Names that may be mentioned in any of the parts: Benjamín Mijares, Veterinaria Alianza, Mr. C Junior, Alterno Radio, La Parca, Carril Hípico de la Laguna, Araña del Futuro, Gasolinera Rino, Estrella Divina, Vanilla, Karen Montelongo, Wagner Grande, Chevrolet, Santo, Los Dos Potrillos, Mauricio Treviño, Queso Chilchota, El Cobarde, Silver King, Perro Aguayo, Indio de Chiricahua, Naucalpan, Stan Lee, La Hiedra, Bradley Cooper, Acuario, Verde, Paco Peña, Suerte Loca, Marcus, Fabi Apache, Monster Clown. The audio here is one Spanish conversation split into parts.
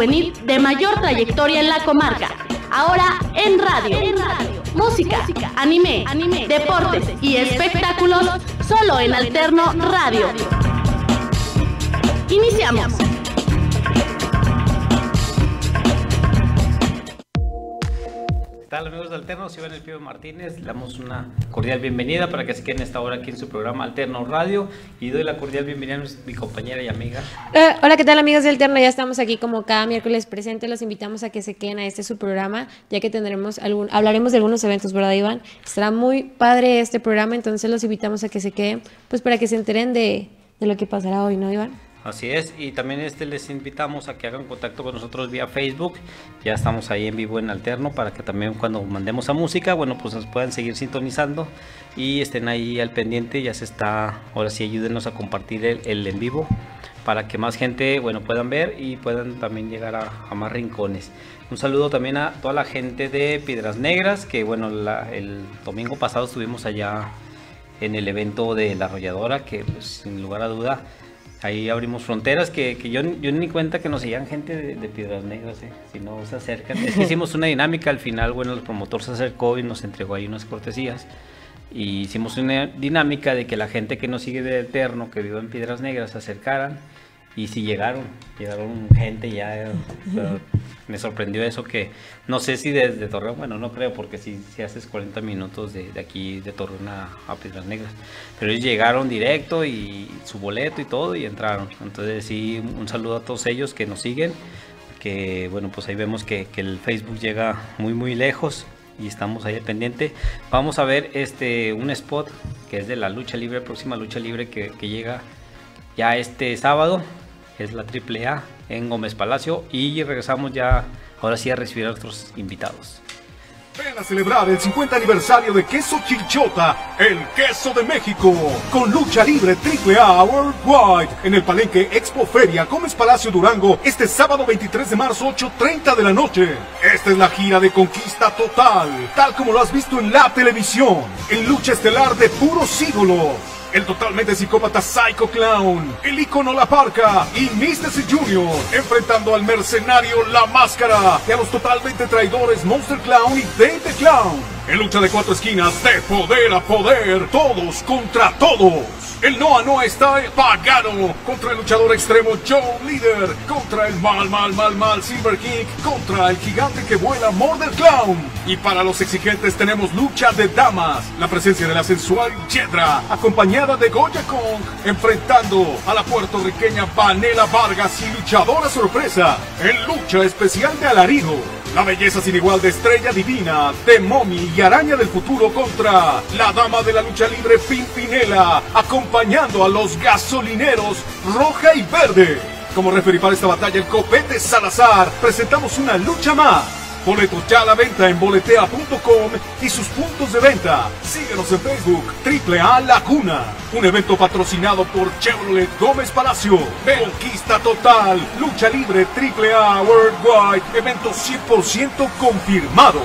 juvenil de mayor trayectoria en la comarca. Ahora en radio. Música, anime, deportes y espectáculos, solo en Alterno Radio. Iniciamos. ¿Qué tal, amigos de Alterno? Soy Iván El Pío Martínez, le damos una cordial bienvenida para que se queden esta hora aquí en su programa Alterno Radio y doy la cordial bienvenida a mi compañera y amiga. Hola, ¿qué tal, amigos de Alterno? Ya estamos aquí como cada miércoles presente, los invitamos a que se queden a este su programa, ya que tendremos hablaremos de algunos eventos, ¿verdad, Iván? Estará muy padre este programa, entonces los invitamos a que se queden, pues para que se enteren de lo que pasará hoy, ¿no, Iván? Así es, y también les invitamos a que hagan contacto con nosotros vía Facebook. Ya estamos ahí en vivo en Alterno para que también cuando mandemos a música, bueno, pues nos puedan seguir sintonizando y estén ahí al pendiente. Ya se está, ahora sí, ayúdenos a compartir el en vivo para que más gente, bueno, puedan ver y puedan también llegar a más rincones. Un saludo también a toda la gente de Piedras Negras, que bueno, el domingo pasado estuvimos allá en el evento de La Arrolladora, que pues, sin lugar a duda, ahí abrimos fronteras, que yo ni cuenta que nos llegan gente de Piedras Negras, si no se acercan. Es que hicimos una dinámica al final, bueno, el promotor se acercó y nos entregó ahí unas cortesías. Y hicimos una dinámica de que la gente que nos sigue de Alterno, que vive en Piedras Negras, se acercaran. Y sí llegaron gente ya, pero me sorprendió eso, que no sé si desde Torreón, bueno, no creo, porque si haces 40 minutos de aquí de Torreón a Piedras Negras, pero ellos llegaron directo y su boleto y todo y entraron. Entonces sí, un saludo a todos ellos que nos siguen, que bueno, pues ahí vemos que el Facebook llega muy muy lejos y estamos ahí al pendiente. Vamos a ver un spot que es de la lucha libre, próxima lucha libre que llega ya este sábado. Es la AAA en Gómez Palacio y regresamos ya, ahora sí, a recibir a nuestros invitados. Ven a celebrar el 50 aniversario de Queso Chilchota, el queso de México, con lucha libre AAA Worldwide en el Palenque Expo Feria Gómez Palacio Durango este sábado 23 de marzo 8:30 de la noche. Esta es la gira de conquista total, tal como lo has visto en la televisión, en lucha estelar de puros ídolos. El totalmente psicópata Psycho Clown, el ícono La Parca y Mr. C Junior, enfrentando al mercenario La Máscara y a los totalmente traidores Monster Clown y Verde Clown. En lucha de cuatro esquinas, de poder a poder, todos contra todos. El no a no está pagano contra el luchador extremo Joe Leader, contra el mal Silver King, contra el gigante que vuela Murder Clown. Y para los exigentes tenemos lucha de damas, la presencia de la sensual Hiedra, acompañada de Goya Kong, enfrentando a la puertorriqueña Pamela Vargas y luchadora sorpresa, en lucha especial de alarido. La belleza sin igual de Estrella Divina, de Momi y Araña del Futuro contra la dama de la lucha libre Pimpinela, acompañando a los gasolineros Roja y Verde. Como referí para esta batalla el Copete Salazar, presentamos una lucha más. Boletos ya a la venta en boletea.com y sus puntos de venta. Síguenos en Facebook, AAA Laguna. Un evento patrocinado por Chevrolet Gómez Palacio. Conquista total, lucha libre AAA Worldwide, evento 100% confirmado.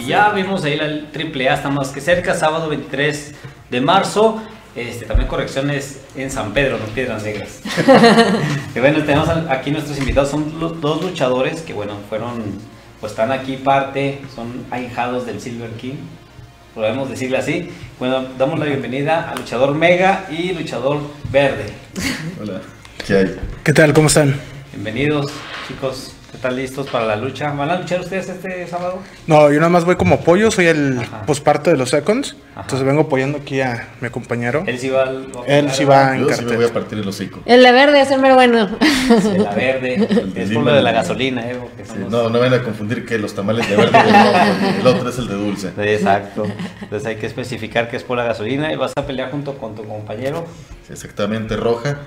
Y ya vimos ahí la AAA, está más que cerca, sábado 23 de marzo. También correcciones en San Pedro, no Piedras Negras. Y bueno, tenemos aquí nuestros invitados, son dos luchadores que bueno, están aquí son ahijados del Silver King, podemos decirle así. Bueno, damos la bienvenida al luchador Mega y luchador Verde. Hola. ¿Qué hay? ¿Qué tal? ¿Cómo están? Bienvenidos, chicos. ¿Están listos para la lucha? ¿Van a luchar ustedes este sábado? No, yo nada más voy como apoyo, soy el posparto de los Seconds. Ajá. Entonces vengo apoyando aquí a mi compañero. Él sí va en cartel. Yo sí me voy a partir el hocico. El de verde es el mero bueno. Sí, la verde, es por lo de la gasolina. Sí, somos... No vayan a confundir que los tamales de verde, el otro es el de dulce. Sí, exacto, entonces hay que especificar que es por la gasolina y vas a pelear junto con tu compañero. Sí, exactamente, Roja.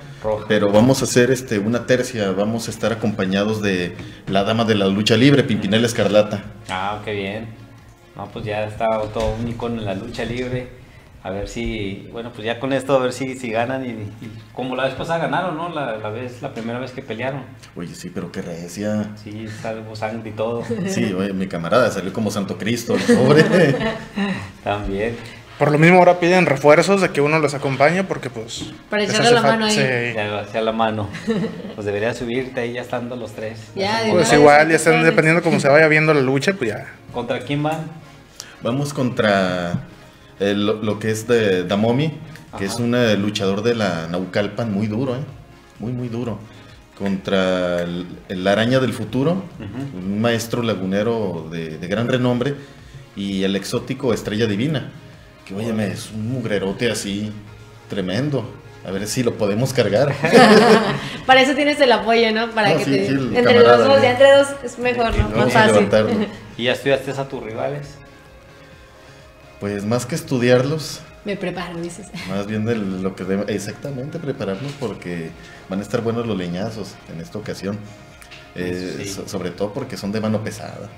Pero vamos a hacer una tercia, vamos a estar acompañados de... la dama de la lucha libre, Pimpinela Escarlata. Ah, qué bien. No, pues ya está todo un icono en la lucha libre. A ver si, bueno, pues ya con esto, a ver si ganan. Y como la vez pasada ganaron, ¿no? La primera vez que pelearon. Oye, sí, pero qué recia. Sí, salvo sangre y todo. Sí, oye, mi camarada salió como Santo Cristo, el pobre. También. Por lo mismo ahora piden refuerzos de que uno los acompañe porque pues... Para echarle la mano ahí. Sí. Ya la mano. Pues debería subirte ahí ya estando los tres. Ya, pues igual, ya están dependiendo cómo se vaya viendo la lucha, pues ya. ¿Contra quién van? Vamos contra lo que es de Damomi, que es un luchador de la Naucalpan muy duro, muy muy duro. Contra la Araña del Futuro, un maestro lagunero de gran renombre, y el exótico Estrella Divina, que óyeme, es un mugrerote así tremendo. A ver si lo podemos cargar. Para eso tienes el apoyo, ¿no? Para que sí, te... sí, entre dos es mejor, ¿no? Más fácil. ¿Y ya estudiaste a tus rivales? Pues más que estudiarlos... Me preparo, dices. Más bien de lo que debemos... Exactamente, prepararnos porque van a estar buenos los leñazos en esta ocasión. Sí. Sobre todo porque son de mano pesada.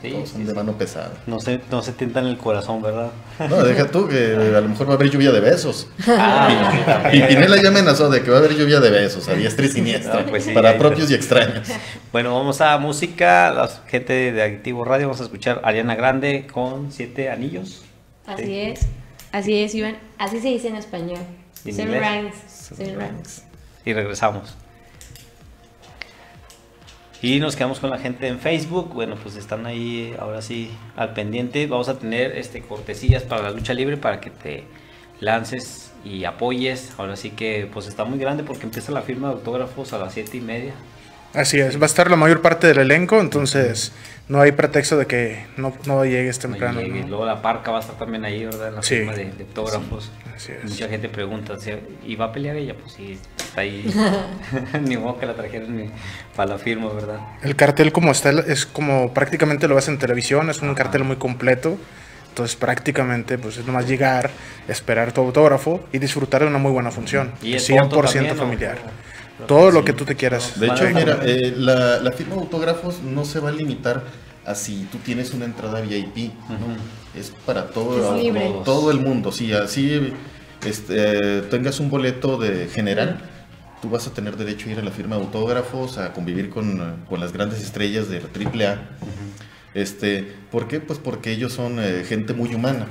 Sí, todos son de mano pesada. No se tientan el corazón, ¿verdad? No, deja tú que a lo mejor va a haber lluvia de besos. Pimpinela ya amenazó de que va a haber lluvia de besos a diestra y siniestra. No, pues sí, para propios y extraños. Bueno, vamos a música. La gente de Adictivo Radio, vamos a escuchar a Ariana Grande con 7 anillos. Así es, Iván. Así se dice en español. Seven Rings. Y regresamos. Y nos quedamos con la gente en Facebook. Bueno, pues están ahí ahora sí al pendiente. Vamos a tener cortesías para la lucha libre para que te lances y apoyes. Ahora sí que pues está muy grande porque empieza la firma de autógrafos a las 7:30. Así es, va a estar la mayor parte del elenco, entonces no hay pretexto de que no llegues temprano. Y luego La Parca va a estar también ahí, ¿verdad? En la firma de autógrafos. Sí, así es. Mucha gente pregunta, ¿sí? ¿Y va a pelear ella? Pues sí, está ahí. Ni modo que la trajeron ni para la firma, ¿verdad? El cartel como está, es como prácticamente lo ves en televisión, es un cartel muy completo. Entonces prácticamente pues es nomás llegar, esperar tu autógrafo y disfrutar de una muy buena función. Y el 100% familiar. Todo lo que tú te quieras. De hecho, mira, la firma de autógrafos no se va a limitar a si tú tienes una entrada VIP, ¿no? Es para todo el mundo. Si así tengas un boleto de general, tú vas a tener derecho a ir a la firma de autógrafos, a convivir con las grandes estrellas de la AAA. ¿Por qué? Pues porque ellos son gente muy humana.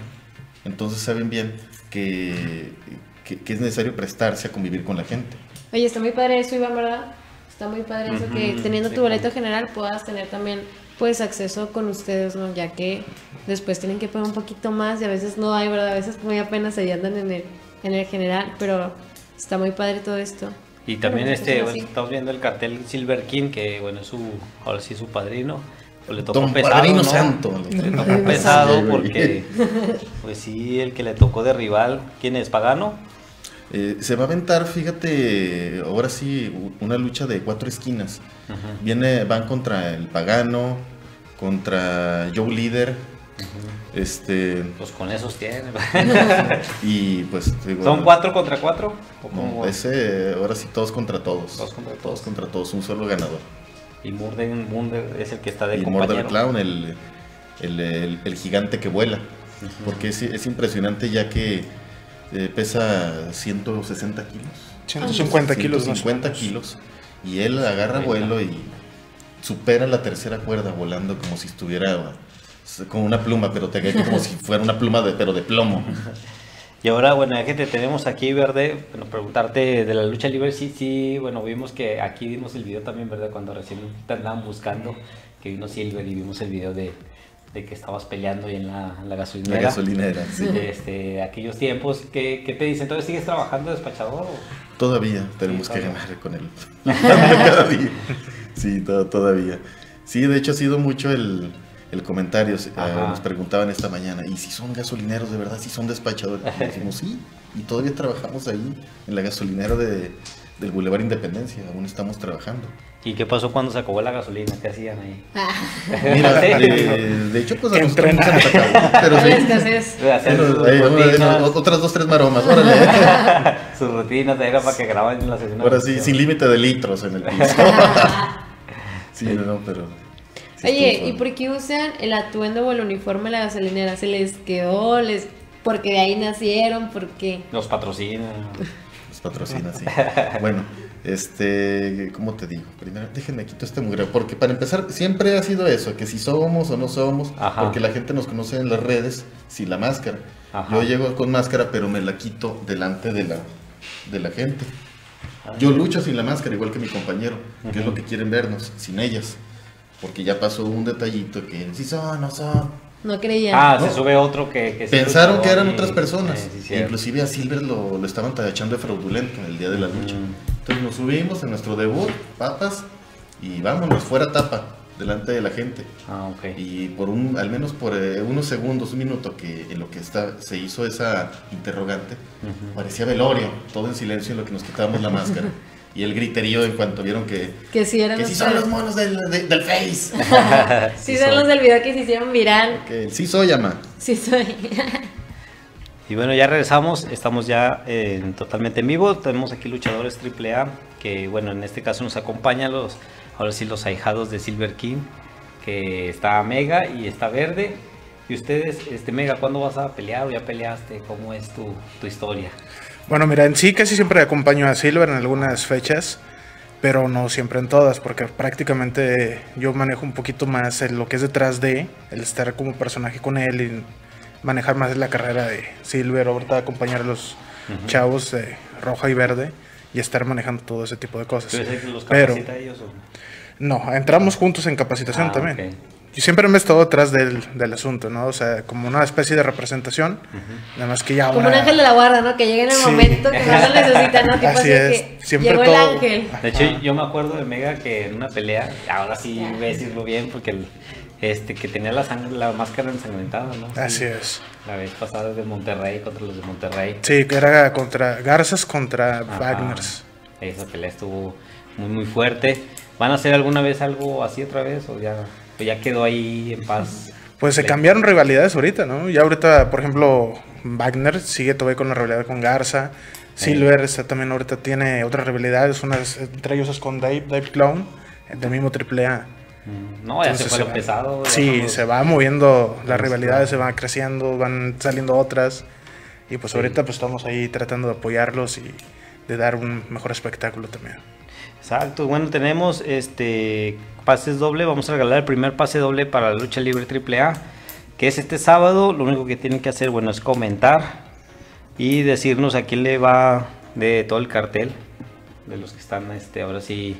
Entonces saben bien que es necesario prestarse a convivir con la gente. Oye, está muy padre eso, Iván, ¿verdad? Está muy padre eso que teniendo tu boleto general puedas tener también, pues, acceso con ustedes, ¿no? Ya que después tienen que pagar un poquito más y a veces no hay, ¿verdad? A veces muy apenas ahí andan en el general, pero está muy padre todo esto. Y también bueno, estamos viendo el cartel Silver King, que, bueno, es ahora sí es su padrino. Le tocó Don pesado, padrino, ¿no? Santo. Le tocó pesado porque, pues sí, el que le tocó de rival, ¿quién es? ¿Pagano? Se va a aventar, fíjate, ahora sí, una lucha de 4 esquinas. Van contra el Pagano, contra Joe Leader. Pues con esos tiene. Y pues digo, ¿son 4 contra 4? No, ahora sí todos contra todos. Todos contra todos, un solo ganador. Y Murder es el que está de compañero. Murder Clown, el gigante que vuela. Porque es impresionante ya que pesa 160 kilos. 150 kilos. 150 kilos. Y él agarra vuelo y supera la 3ª cuerda volando como si estuviera con una pluma, pero te cae como si fuera una pluma, pero de plomo. Y ahora, bueno, ya que te tenemos aquí, Verde, bueno, preguntarte de la lucha libre. Sí, bueno, vimos que aquí vimos el video también, ¿verdad? Cuando recién te andaban buscando, que vino Silver y vimos el video de que estabas peleando ahí en la gasolinera. Sí. Aquellos tiempos, ¿qué te dicen? ¿Entonces sigues trabajando despachador? Todavía tenemos que ganar con él. Cada día. Sí, todavía. Sí, de hecho ha sido mucho el comentario. Nos preguntaban esta mañana, ¿y si son gasolineros de verdad? ¿Si son despachadores? Y decimos, sí, y todavía trabajamos ahí en la gasolinera del Boulevard Independencia, aún estamos trabajando. ¿Y qué pasó cuando se acabó la gasolina? ¿Qué hacían ahí? Mira, de hecho, pues a nosotros no se nos acabó. Pero otras 2-3 maromas, órale. Su rutina era para que grababan en la sesión. Ahora sí, sin límite de litros en el piso. Oye, ¿y por qué usan el atuendo o el uniforme de la gasolinera? ¿Se les quedó? ¿Porque de ahí nacieron? ¿Por qué? Los patrocinan. Sí. Bueno, ¿Cómo te digo? Primero, déjenme quito este mugreo, porque para empezar, siempre ha sido eso, que si somos o no somos, ajá, porque la gente nos conoce en las redes, si la máscara. Ajá. Yo llego con máscara, pero me la quito delante de la gente. Yo lucho sin la máscara, igual que mi compañero, ajá, que es lo que quieren vernos, sin ellas. Porque ya pasó un detallito que si son, no son. No creían. Ah, no. Se sube otro que pensaron que eran otras personas. Sí, inclusive a Silver lo estaban tachando de fraudulento en el día de la lucha. Entonces nos subimos en nuestro debut, papas, y vámonos, fuera tapa, delante de la gente. Ah, ok. Y por al menos por unos segundos, un minuto, que en lo que se hizo esa interrogante, parecía velorio, todo en silencio en lo que nos quitábamos la máscara. Y el griterío en cuanto vieron que sí, eran que los sí son los monos del Face. Sí, sí son los del video que se hicieron viral. Okay. Sí soy, ama. Sí soy. Y bueno, ya regresamos, estamos ya totalmente en vivo. Tenemos aquí luchadores AAA, que bueno, en este caso nos acompañan ahora sí los ahijados de Silver King, que está Mega y está Verde. Y ustedes, Mega, ¿cuándo vas a pelear o ya peleaste? ¿Cómo es tu historia? Bueno, mira, en sí casi siempre acompaño a Silver en algunas fechas, pero no siempre en todas, porque prácticamente yo manejo un poquito más lo que es detrás de, el estar como personaje con él y manejar más la carrera de Silver, ahorita acompañar a los chavos de Roja y Verde y estar manejando todo ese tipo de cosas. ¿Los capacita ellos o...? No, entramos juntos en capacitación también. Okay. Yo siempre me he estado atrás del asunto, ¿no? O sea, como una especie de representación, nada más que ya ahora... Como un ángel de la guarda, ¿no? Que llega en el momento que no lo necesita, ¿no? Tipo así es, que siempre llegó todo... el ángel. De hecho, yo me acuerdo de Mega que en una pelea, ahora sí voy a decirlo bien, porque que tenía la máscara ensangrentada, ¿no? Sí, así es. La vez pasada de Monterrey contra los de Monterrey. Sí, que era contra Garzas contra Wagners. Esa pelea estuvo muy, muy fuerte. ¿Van a hacer alguna vez algo así otra vez o ya...? Ya quedó ahí en paz. Pues se cambiaron rivalidades ahorita, ¿no? Ya ahorita, por ejemplo, Wagner sigue todavía con la rivalidad con Garza. Silver está también ahorita tiene otras rivalidades. Entre ellos es con Dave Clown, del mismo AAA. No, ya entonces se fue lo pesado. Sí, se va moviendo las rivalidades, se van creciendo, van saliendo otras. Y pues ahorita pues estamos ahí tratando de apoyarlos y de dar un mejor espectáculo también. Exacto, bueno, tenemos pases doble, vamos a regalar el primer pase doble para la lucha libre AAA, que es este sábado. Lo único que tienen que hacer, bueno, es comentar y decirnos a quién le va de todo el cartel, de los que están, ahora sí,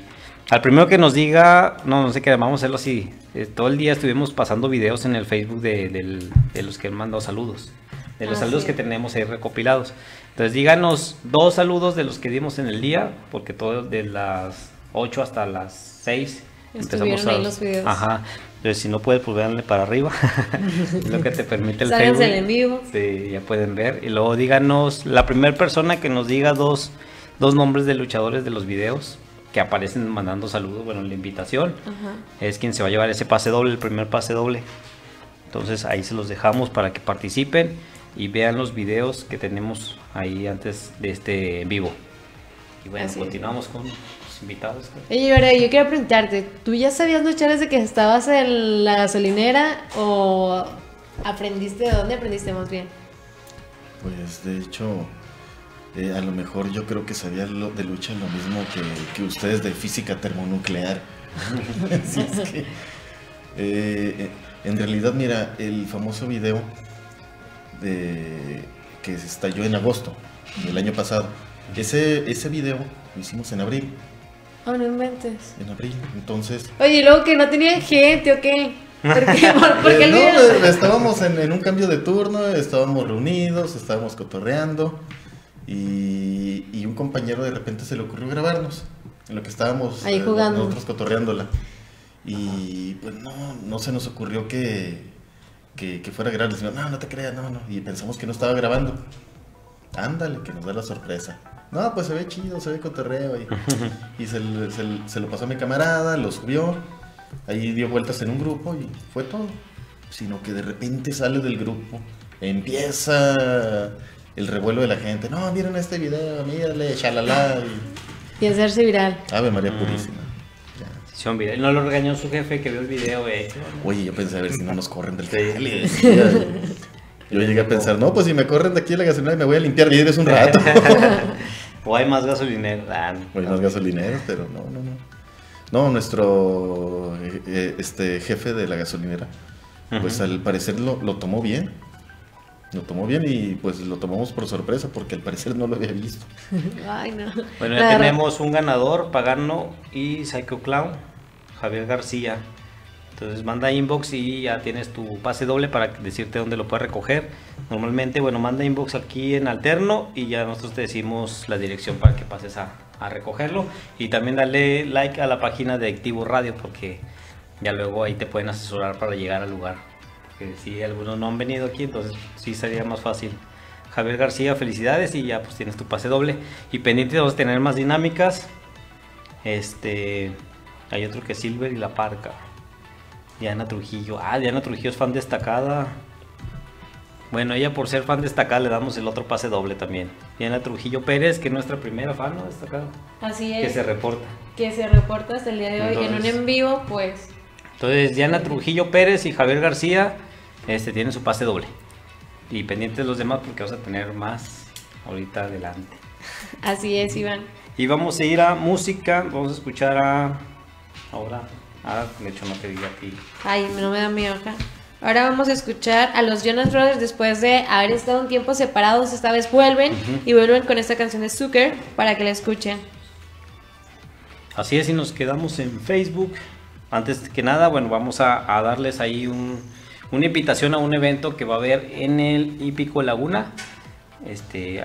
al primero que nos diga, no sé qué, vamos a hacerlo así, todo el día estuvimos pasando videos en el Facebook de los que han mandado saludos, de los saludos que tenemos ahí recopilados. Entonces díganos dos saludos de los que dimos en el día, porque todos de las 8 hasta las 6 empezamos a... los videos. Ajá. Pero si no puedes, pues véanle para arriba. Es lo que te permite el Facebook. En vivo. Sí, ya pueden ver. Y luego díganos, la primera persona que nos diga dos nombres de luchadores de los videos que aparecen mandando saludos, bueno, la invitación, es quien se va a llevar ese pase doble, el primer pase doble. Entonces ahí se los dejamos para que participen y vean los videos que tenemos ahí antes de este vivo. Y bueno, continuamos con los invitados. Oye, yo quiero preguntarte, ¿tú ya sabías luchar desde que estabas en la gasolinera o aprendiste, de dónde aprendiste más bien? Pues de hecho, a lo mejor yo creo que sabía de lucha lo mismo que ustedes de física termonuclear. Así es que, en realidad, mira, el famoso video que se estalló en agosto del año pasado. Ese video lo hicimos en abril. Ah, no inventes. En abril, entonces. Oye, ¿y luego que no tenían gente o qué? ¿Por qué? ¿Por qué el video? No, estábamos en un cambio de turno, estábamos reunidos, estábamos cotorreando y un compañero de repente se le ocurrió grabarnos en lo que estábamos ahí jugando, nosotros cotorreándola. Y pues no se nos ocurrió que fuera grabado, sino, no te creas, no, y pensamos que no estaba grabando. Ándale, que nos da la sorpresa. No, pues se ve chido, se ve cotorreo. Y se lo pasó a mi camarada, lo subió, ahí dio vueltas en un grupo y fue todo. Sino que de repente sale del grupo, empieza el revuelo de la gente. No, miren este video, mírale, chalala. Y hacerse viral. Ave María Purísima. No lo regañó su jefe que vio el video, Oye, yo pensé a ver si no nos corren del tele. Yo llegué a pensar, no, pues si me corren de aquí a la gasolina me voy a limpiar videos un rato. O hay más gasolineros. Ah, no. O hay más gasolineros, pero no. No, nuestro jefe de la gasolinera, pues al parecer lo tomó bien. Lo tomó bien y pues lo tomamos por sorpresa porque al parecer no lo había visto. Ay, no. Bueno, ya tenemos un ganador, Pagano y Psycho Clown, Javier García. Entonces manda inbox y ya tienes tu pase doble para decirte dónde lo puedes recoger. Normalmente, bueno, manda inbox aquí en Alterno y ya nosotros te decimos la dirección para que pases a recogerlo. Y también dale like a la página de Adictivo Radio porque ya luego ahí te pueden asesorar para llegar al lugar. Porque si algunos no han venido aquí, entonces sí sería más fácil. Javier García, felicidades y ya pues tienes tu pase doble. Y pendiente vamos a tener más dinámicas. Hay otro que es Silver y La Parca. Diana Trujillo, Diana Trujillo es fan destacada. Bueno, ella por ser fan destacada le damos el otro pase doble también. Diana Trujillo Pérez, que es nuestra primera fan destacada. Así es. Que se reporta hasta el día de hoy en un en vivo, pues. Entonces Diana Trujillo Pérez y Javier García tienen su pase doble. Y pendientes los demás porque vamos a tener más ahorita adelante. Así es, Iván. Y vamos a ir a música, vamos a escuchar ahora. De hecho no te digo aquí. Ay, no me da mi hoja. Ahora vamos a escuchar a los Jonas Brothers después de haber estado un tiempo separados. Esta vez vuelven y vuelven con esta canción de Zucker para que la escuchen. Así es, y nos quedamos en Facebook. Antes que nada, bueno, vamos a darles ahí una invitación a un evento que va a haber en el Hípico Laguna.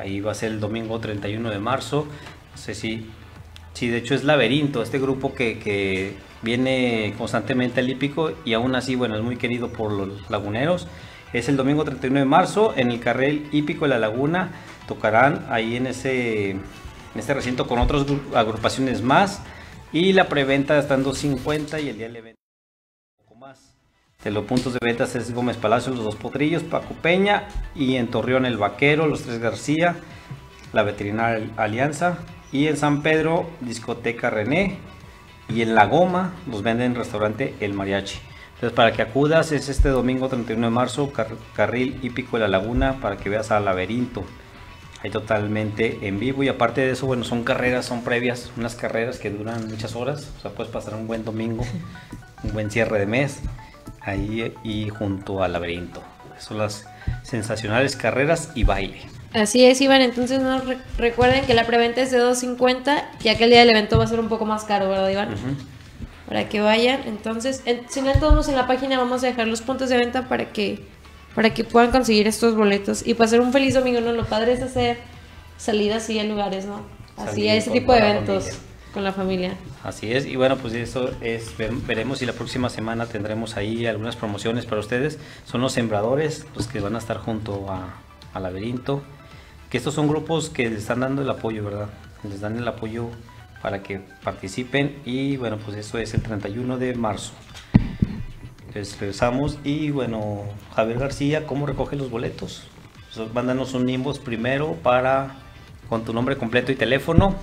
Ahí va a ser el domingo 31 de marzo. No sé si de hecho es Laberinto, este grupo que viene constantemente al Hípico y aún así, bueno, es muy querido por los laguneros. Es el domingo 31 de marzo en el Carril Hípico de la Laguna. Tocarán ahí en este recinto con otras agrupaciones más. Y la preventa está en $2.50 y el día del evento un poco más. De los puntos de ventas es Gómez Palacio, Los Dos Potrillos, Paco Peña y en Torreón El Vaquero, Los Tres García, la Veterinaria Alianza y en San Pedro, Discoteca René. Y en La Goma los venden en el restaurante El Mariachi. Entonces para que acudas es este domingo 31 de marzo, Carril Hípico de la Laguna, para que veas al Laberinto. Ahí totalmente en vivo y aparte de eso, bueno, son carreras, son previas, unas carreras que duran muchas horas. O sea, puedes pasar un buen domingo, un buen cierre de mes ahí y junto al Laberinto. Son las sensacionales carreras y baile. Así es, Iván, entonces no recuerden que la preventa es de $2.50, ya que el día del evento va a ser un poco más caro, ¿verdad, Iván? Para que vayan, entonces, si no todos en la página vamos a dejar los puntos de venta para que puedan conseguir estos boletos y pasar un feliz domingo, ¿no? Lo padre es hacer salidas así a lugares, ¿no? Así, a ese tipo de eventos con la familia. Así es, y bueno, pues eso es, veremos si la próxima semana tendremos ahí algunas promociones para ustedes. Son los sembradores, los que van a estar junto a Laberinto. Que estos son grupos que les están dando el apoyo, ¿verdad? Les dan el apoyo para que participen y bueno, pues eso es el 31 de marzo. Entonces regresamos y bueno, Javier García, ¿cómo recoge los boletos? Entonces, mándanos un inbox primero con tu nombre completo y teléfono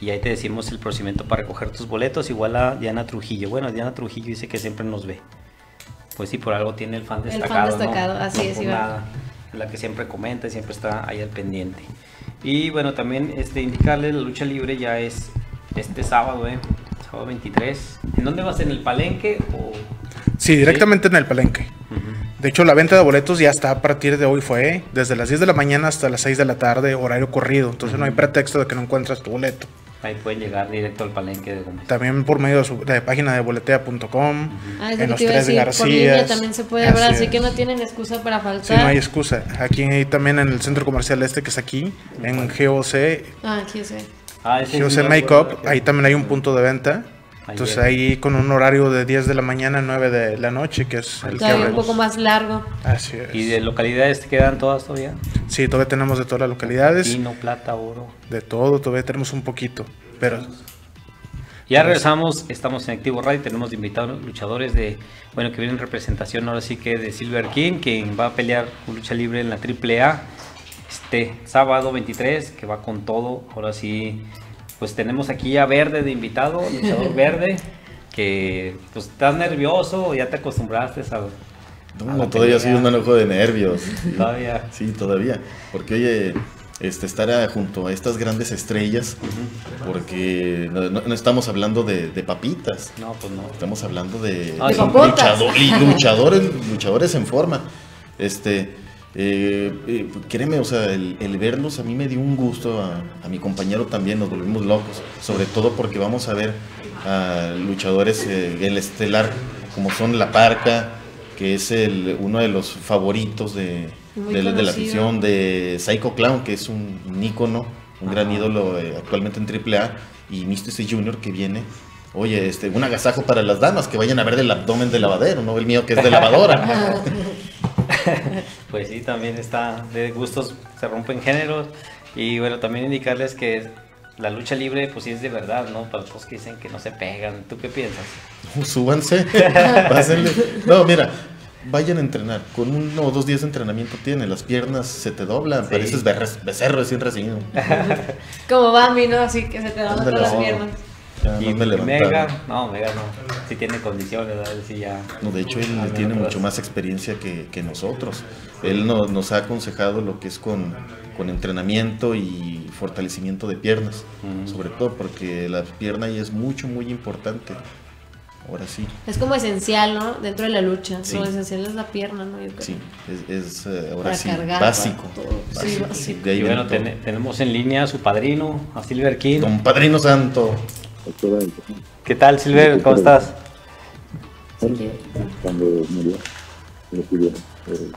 y ahí te decimos el procedimiento para recoger tus boletos, igual a Diana Trujillo. Bueno, Diana Trujillo dice que siempre nos ve. Pues sí, por algo tiene el fan destacado. El fan destacado, ¿no? Así es, Iván. La que siempre comenta y siempre está ahí al pendiente. Y bueno, también indicarles, la lucha libre ya es este sábado, sábado 23. ¿En dónde vas? ¿En el Palenque? O... Sí, directamente en el Palenque. De hecho, la venta de boletos ya está a partir de hoy, fue desde las 10 de la mañana hasta las 6 de la tarde, horario corrido. Entonces no hay pretexto de que no encuentras tu boleto. Ahí pueden llegar directo al Palenque de Gómez. También por medio de la página de boletea.com, en Los Tres García. También se puede ver, así que no tienen excusa para faltar. Sí, no hay excusa. Aquí también en el centro comercial que es aquí, en GOC. GOC Makeup, ahí también hay un punto de venta. Entonces ahí con un horario de 10 de la mañana a 9 de la noche, que es el que un poco más largo. Así es. ¿Y de localidades te quedan todas todavía? Sí, todavía tenemos de todas las localidades. Vino, plata, oro. De todo, todavía tenemos un poquito. Pero ya regresamos, estamos en Adictivo Radio, tenemos invitados luchadores que vienen en representación ahora sí que de Silver King, quien va a pelear lucha libre en la AAA este sábado 23, que va con todo, ahora sí. Pues tenemos aquí a Verde de invitado, luchador Verde, que pues estás nervioso, ya te acostumbraste a todavía soy un manojo de nervios. Todavía. Sí, todavía. Porque oye, estar junto a estas grandes estrellas, porque no estamos hablando de papitas. No, pues no. Estamos hablando de luchadores en forma. Créeme, o sea, el verlos a mí me dio un gusto, a mi compañero también, nos volvimos locos, sobre todo porque vamos a ver a luchadores, el estelar, como son La Parca, que es uno de los favoritos de la afición, de Psycho Clown, que es un ícono, un gran ídolo actualmente en AAA, y Mr. C Junior, que viene. Oye, un agasajo para las damas, que vayan a ver del abdomen de lavadero, no el mío que es de lavadora. Pues sí, también está de gustos, se rompen géneros. Y bueno, también indicarles que la lucha libre pues sí es de verdad, ¿no? Para los que dicen que no se pegan, ¿tú qué piensas? Súbanse, pásenle. No, mira, vayan a entrenar, con 1 o 2 días de entrenamiento tiene, las piernas se te doblan, sí. Pareces becerro recién recibido. Como Bambi, ¿no? Así que se te doblan todas las piernas. Ya, y Mega no, sí tiene condiciones, ¿verdad? Sí, ya. No, de hecho él tiene mucho más experiencia que nosotros. Él nos ha aconsejado lo que es con entrenamiento y fortalecimiento de piernas, sobre todo porque la pierna ahí es muy importante. Ahora sí. Es como esencial, ¿no? Dentro de la lucha, sí. Lo esencial es la pierna, ¿no? Yo creo. Sí, es básico. Básico. Sí, y bueno, tenemos en línea a su padrino, a Silver King. Don Padrino Santo. ¿Qué tal, Silver? ¿Cómo estás?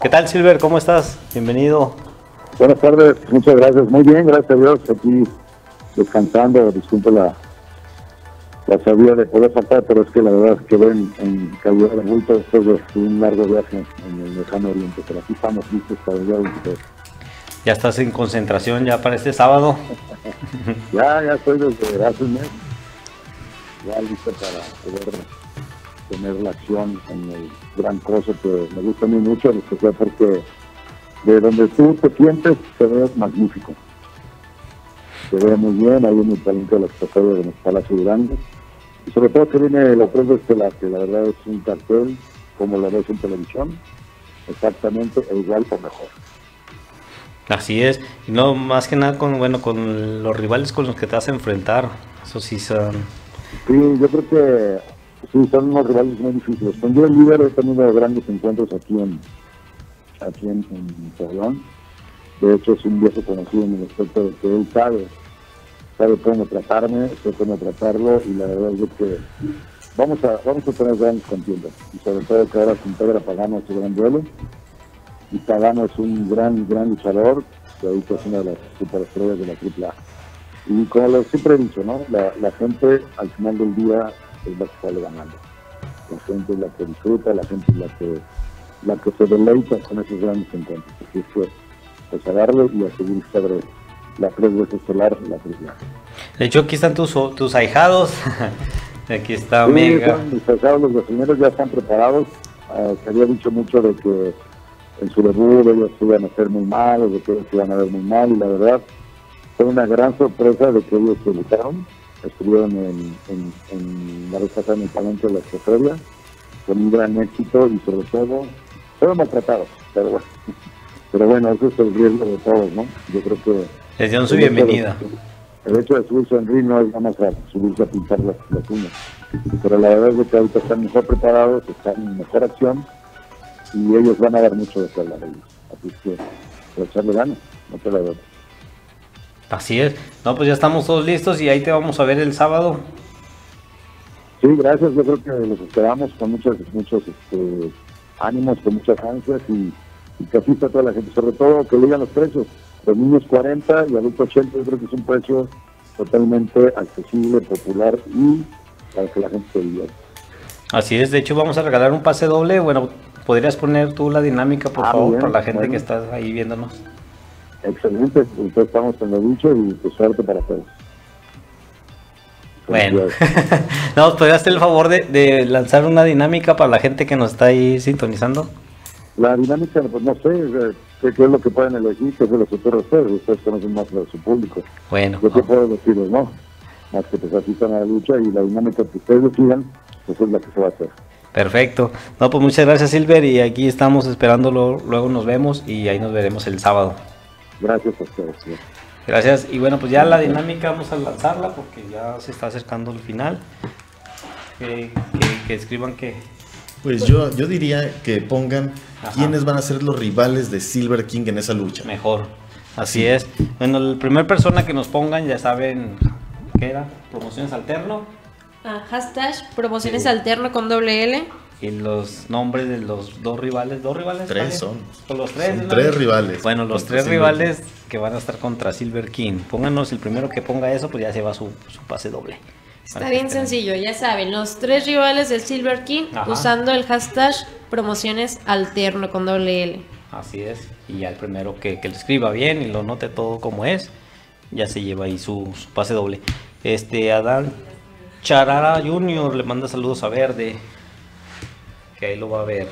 ¿Qué tal, Silver? ¿Cómo estás? Bienvenido. Buenas tardes, muchas gracias. Muy bien, gracias a Dios. Aquí descansando, disculpe la sabía de poder faltar, pero es que la verdad es que ven en calidad de vuelta después de un largo viaje en el lejano oriente, pero aquí estamos listos para el día 23. ¿Ya estás en concentración ya para este sábado? ya estoy desde hace un mes. Ya listo para poder tener la acción en el gran coso que me gusta a mí mucho, porque de donde tú te sientes te ves magnífico. Te ve muy bien, ahí en el talento de los trofeos de los Palacios Grandes. Y sobre todo que viene la Estrella Estelar, que la verdad es un cartel, como lo ves en televisión, exactamente igual o mejor. Así es, y no más que nada con los rivales con los que te vas a enfrentar, eso sí son... Sí, yo creo que sí, son unos rivales muy difíciles. Con Joe Leader he tenido grandes encuentros aquí en Torreón. De hecho es un viejo conocido en el aspecto de que él sabe cómo tratarme, sé cómo tratarlo, y la verdad es que vamos a tener grandes contiendas, y sobre todo que ahora se integra Pagano a su gran duelo, y Pagano es un gran luchador, que ahorita es una de las superestrellas de la AAA. Y como lo siempre he dicho, ¿no? La gente al final del día es la que sale ganando, la gente es la que disfruta, la gente es la que se deleita con esos grandes encuentros, así que pues a darle y a seguir sobre la cruz estelar, la cruz. De hecho aquí están tus ahijados. Aquí está Mega. Mis ahijados, los gasolineros, ya están preparados. Se había dicho mucho de que en su debut ellos se iban a hacer muy mal, o de que ellos se iban a ver muy mal, y la verdad fue una gran sorpresa de que ellos se lucharon. Estuvieron en la respuesta en el Palenque de la Expo Feria con un gran éxito, y sobre todo fueron maltratados, pero bueno. Pero bueno, eso es el riesgo de todos, ¿no? Yo creo que... Les dieron su bienvenida. El hecho de subirse en ring no es nada más raro, subirse a pintar las uñas. Pero la verdad es que ahorita están mejor preparados, están en mejor acción, y ellos van a dar mucho de qué hablar ellos. Así que, echarle ganas, no te la doy. Así es. No, pues ya estamos todos listos y ahí te vamos a ver el sábado. Sí, gracias. Yo creo que los esperamos con muchos ánimos, con muchas ansias, y que asista a toda la gente, sobre todo que digan los precios. Los niños 40 y adultos 80, yo creo que es un precio totalmente accesible, popular, y para que la gente se divierta. Así es, de hecho vamos a regalar un pase doble. Bueno, ¿podrías poner tú la dinámica, por favor, bien, para la gente que está ahí viéndonos? Excelente, entonces estamos en lo dicho, y pues suerte para todos. Bueno, no, ¿podrías hacer el favor de lanzar una dinámica para la gente que nos está ahí sintonizando? La dinámica, pues no sé qué es lo que pueden elegir, qué es lo que ocurre a ustedes. Ustedes conocen más a su público. Bueno. Yo te puedo decirles, ¿no? Más que pues asistan a la lucha, y la dinámica que ustedes decidan, pues es la que se va a hacer. Perfecto. No, pues muchas gracias, Silver, y aquí estamos esperándolo. Luego nos vemos, y ahí nos veremos el sábado. Gracias a ustedes. Gracias. Y bueno, pues ya la dinámica vamos a lanzarla porque ya se está acercando el final. Que escriban que... Pues yo diría que pongan quiénes van a ser los rivales de Silver King en esa lucha. Mejor. Así es. Bueno, la primera persona que nos pongan, ya saben, ¿qué era? Promociones Alterno. Hashtag Promociones Alterno con doble L. Y los nombres de los dos rivales. ¿Dos rivales? Tres, ¿vale? Son los tres, son, ¿no? Tres rivales. Bueno, los tres rivales que van a estar contra Silver King. Pónganos, el primero que ponga eso, pues ya se va su pase doble. Está bien sencillo, ya saben, los tres rivales del Silver King usando el hashtag Promociones Alterno con doble L. Así es, y ya el primero que lo escriba bien y lo note todo como es, ya se lleva ahí su pase doble. Adán Charara Junior le manda saludos a Verde, que ahí lo va a ver.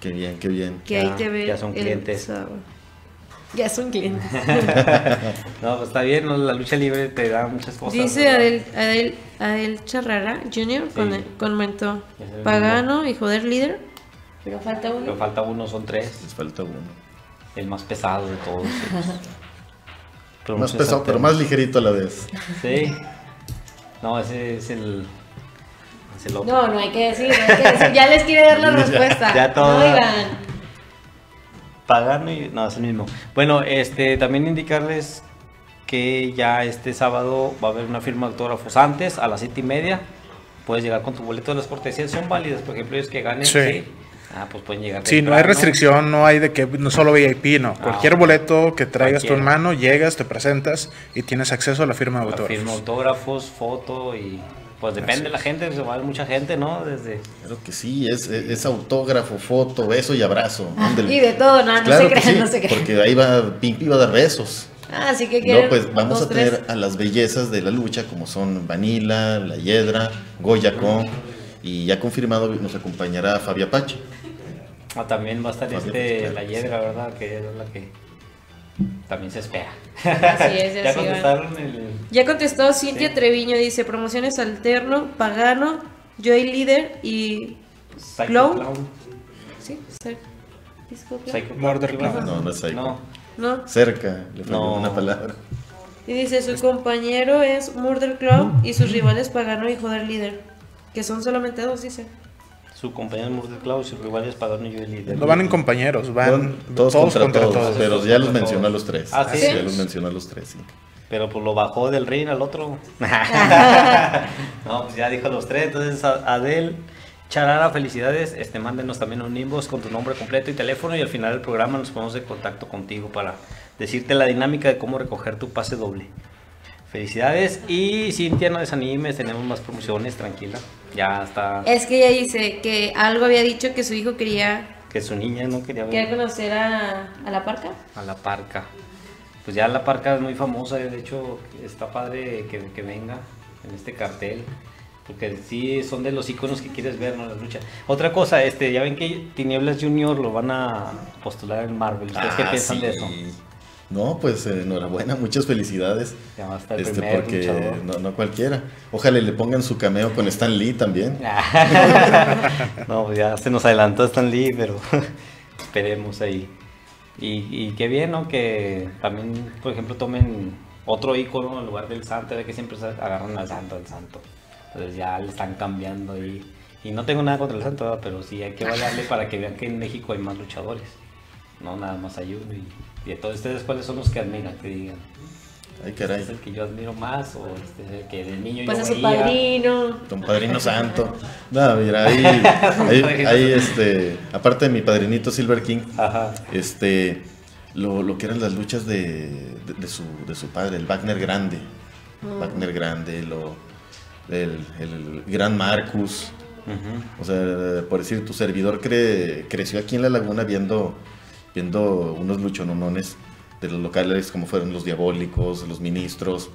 Qué bien, qué bien. Que hay que ver. Ya son clientes. Ya son clientes. No, pues está bien, ¿no? La lucha libre te da muchas cosas. Dice Adel Charrara Junior, sí, comentó Pagano y Joder Líder. Pero falta uno. Pero falta uno, son tres. Les falta uno. El más pesado de todos. Pero más pesado, pero más ligerito a la vez. Sí. No, ese es el... No, no hay que decir, ya les quiero dar la respuesta. Ya todo. No, Pagano y... No, es el mismo. Bueno, también indicarles que ya este sábado va a haber una firma de autógrafos antes, a las 7:30. Puedes llegar con tu boleto, las cortesías son válidas, por ejemplo, ellos que ganen. Sí. ¿Sí? Ah, pues pueden llegar. Sí, no hay restricción, no hay de que no solo VIP, no. Cualquier boleto que traigas tu hermano, llegas, te presentas y tienes acceso a la firma de autógrafos. Firma autógrafos, foto y... Pues depende de la gente, se va a ver mucha gente, ¿no? Desde... Claro que sí, es autógrafo, foto, beso y abrazo. Y de todo, no, claro, no se crean, sí, no se crean. Porque ahí va, Pimpi va a dar besos. Así que quieren. No, pues vamos a tener a las bellezas de la lucha, como son Vanilla, La Hiedra, Goya Kong, y ya confirmado nos acompañará Fabi Apache. Ah, también va a estar Fabi Apache, La Hiedra, sí, ¿verdad? Que es la que... También se espera. Así es, ya contestaron el... Ya contestó Cintia, sí. Treviño, dice Promociones Alterno, Pagano, Joe Leader y Psycho Clown. ¿Sí? Psycho Murder Clown. No, no es Psycho. No. ¿No? Cerca, le falta una palabra. Y dice, su compañero es Murder Clown y sus rivales Pagano y Joder Leader, que son solamente dos, dice. Su compañero es Murder Clown y sus rivales Pagano y Joe Leader. No van en compañeros, van todos contra todos. Pero ya los mencionó a los tres. Ah, sí. Ya los mencionó a los tres, sí. Pero pues lo bajó del ring al otro. No, pues ya dijo los tres. Entonces, Adel Charara, felicidades. Mándenos también un inbox con tu nombre completo y teléfono. Y al final del programa nos ponemos en contacto contigo para decirte la dinámica de cómo recoger tu pase doble. Felicidades. Y Cintia, no desanimes, tenemos más promociones, tranquila. Ya está. Es que ella dice que algo había dicho que su hijo quería. Que su niña no quería ver. Quería conocer a La Parca. A La Parca. Pues ya La Parca es muy famosa, de hecho está padre que venga en este cartel, porque sí son de los iconos que quieres ver, ¿no? La lucha. Otra cosa, ya ven que Tinieblas Junior lo van a postular en Marvel. ¿Ustedes qué piensan de eso? No, pues enhorabuena, muchas felicidades. Ya va a estar el primer porque no cualquiera. Ojalá le pongan su cameo con Stan Lee también. No, ya se nos adelantó Stan Lee, pero esperemos ahí. Y qué bien, ¿no? Que también, por ejemplo, tomen otro ícono en lugar del Santo, de que siempre agarran al Santo. Entonces ya le están cambiando ahí. Y no tengo nada contra el Santo, ¿verdad? Pero sí hay que valerle para que vean que en México hay más luchadores. No, nada más hay uno. Y de todos ustedes, ¿cuáles son los que admiran? Que digan. Ay, caray. ¿Este es el que yo admiro más? ¿O el que de niño pues yo veía? Pues a su padrino. Don Padrino Santo. No, mira, ahí aparte de mi padrinito Silver King, lo que eran las luchas de su padre, el Wagner Grande. Wagner Grande, el Gran Marcus. O sea, por decir, tu servidor creció aquí en La Laguna viendo unos luchononones de los locales, como fueron los Diabólicos, los Ministros,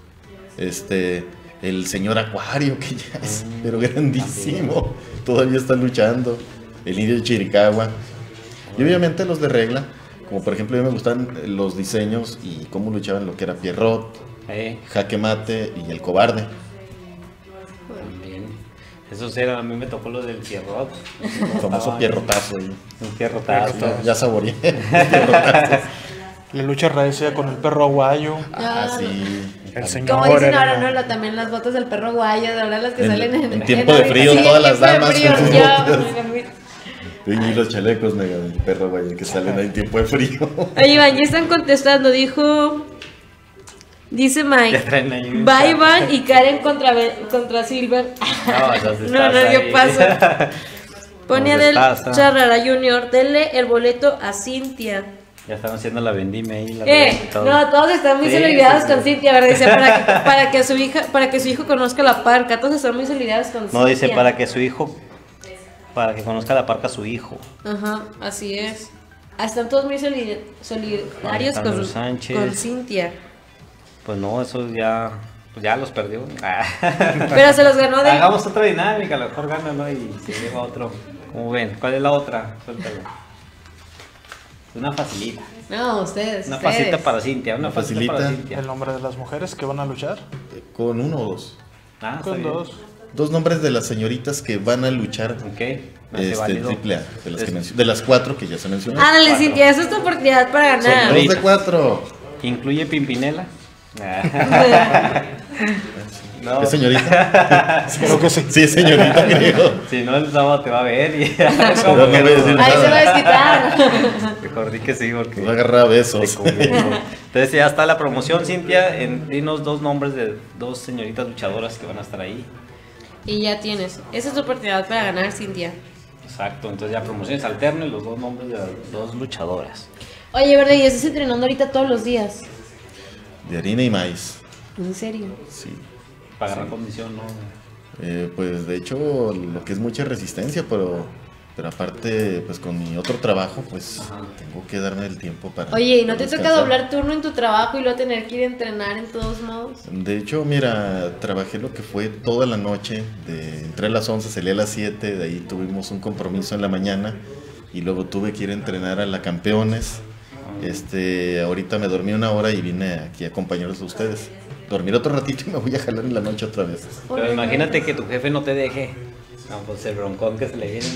el señor Acuario, que ya es pero grandísimo, todavía está luchando, el Indio de Chiricahua, y obviamente los de regla, como por ejemplo a mí me gustan los diseños y cómo luchaban lo que era Pierrot, Jaque Mate y el Cobarde. Esos eran, a mí me tocó los del Pierrot. El famoso Pierrotazo. Un Pierrotazo. Ya saboreé. La lucha recia con el perro aguayo. Ah, sí. El señor. Como dicen ahora, ¿no? También las botas del perro aguayo, de ahora las que salen en tiempo de frío, sí, todas las damas. Y los chalecos, mega, del perro aguayo que salen ahí en tiempo de frío. Oye, Iván, ya están contestando, dijo... Dice Mike, va Iván y Karen contra Silver. No dio paso. Pone a del Charrara Junior, denle el boleto a Cintia. Ya están haciendo la vendime ahí. No, todos están muy solidados con Cintia, ¿verdad? Dice, para que su hijo conozca La Parca. Todos están muy solidados con Cintia. No, dice, para que conozca La Parca su hijo. Ajá, así es. Están todos muy solidarios con Cintia. Pues no, esos ya los perdió. Pero se los ganó de... Hagamos otra dinámica, a lo mejor gánalo y se lleva otro. Como ven, ¿cuál es la otra? Suéltalo. Una facilita. No, ustedes. Una facilita para Cintia, una facilita para Cintia. ¿El nombre de las mujeres que van a luchar? Con uno o dos. Ah, con dos. Dos nombres de las señoritas que van a luchar. Ok. Triple A, de las cuatro que ya se mencionaron. Ándale, Cintia, esa es tu oportunidad para ganar. Son dos de cuatro. ¿Incluye Pimpinela? No. ¿Es señorita? Creo que sí. Sí, es señorita, creo. Si no, el sábado te va a ver y... No me voy a decir nada. Ahí se va a desquitar. Mejor di que sí, porque... Va a agarrar besos. Entonces ya está la promoción, Cintia. Dinos dos nombres de dos señoritas luchadoras que van a estar ahí. Y ya tienes. Esa es tu oportunidad para ganar, Cintia. Exacto, entonces ya promociones alterno y los dos nombres de las dos luchadoras. Oye, Verde, ¿y estás entrenando ahorita todos los días? De harina y maíz. ¿En serio? Sí. Para agarrar condición, ¿no? Pues de hecho, lo que es mucha resistencia, pero aparte, pues con mi otro trabajo, pues tengo que darme el tiempo para... Oye, ¿y no te toca doblar turno en tu trabajo y luego tener que ir a entrenar en todos modos? De hecho, mira, trabajé lo que fue toda la noche, entré a las 11, salí a las 7, de ahí tuvimos un compromiso en la mañana y luego tuve que ir a entrenar a la Campeones. Ahorita me dormí una hora y vine aquí a acompañarlos a ustedes. Dormir otro ratito y me voy a jalar en la noche otra vez. Pero imagínate que tu jefe no te deje. No, pues el broncón que se le viene.